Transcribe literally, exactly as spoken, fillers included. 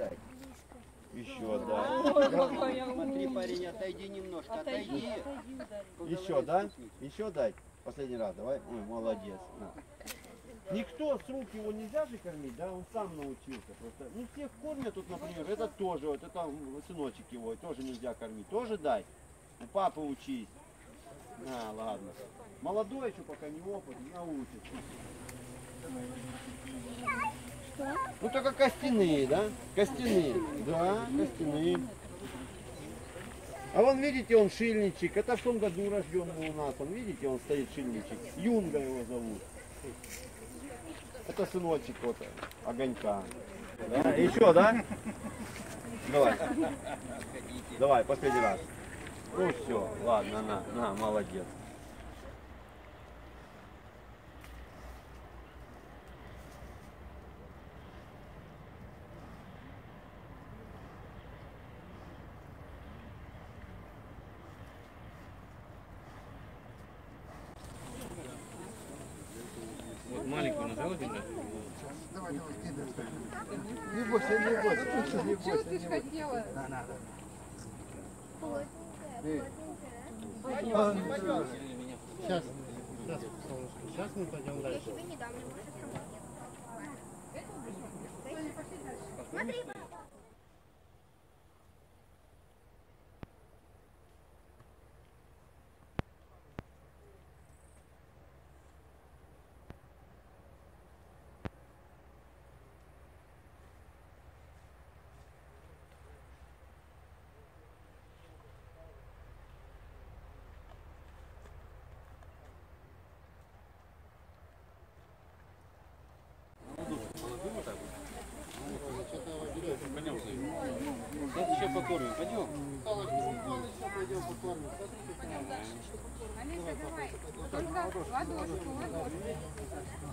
дай. Еще да. Смотри, парень, отойди немножко, отойди. Еще да? Еще дай. Последний раз, давай. Ой, молодец. На. Никто с рук его нельзя же кормить, да? Он сам научился просто. Ну всех кормят тут, например, это тоже, вот это сыночек его, тоже нельзя кормить. Тоже дай. У папы учись. А, ладно. Молодой еще пока не опыт, не научится. Ну только костяные, да? Костяные. Да, костяные. А вон, видите, он шильничек. Это в том году рожден был у нас. Он, видите, он стоит шильничек. Юнга его зовут. Это сыночек вот Огонька. Да? Еще, да? Давай. Давай, последний раз. Ну все, ладно, на, на, молодец. Маленькую нажала, видно? Давай, давай, кидай. Не бойся, не бойся. Что не бойся, ты ж хотела? Да, надо. Сейчас, сейчас, солнышко, сейчас мы пойдем дальше. Я тебе не дам, мне больше сама нет. Смотри. Покормим, пойдем. Пойдем покормим. Пойдем дальше еще покормим. Ладошку, ладошку.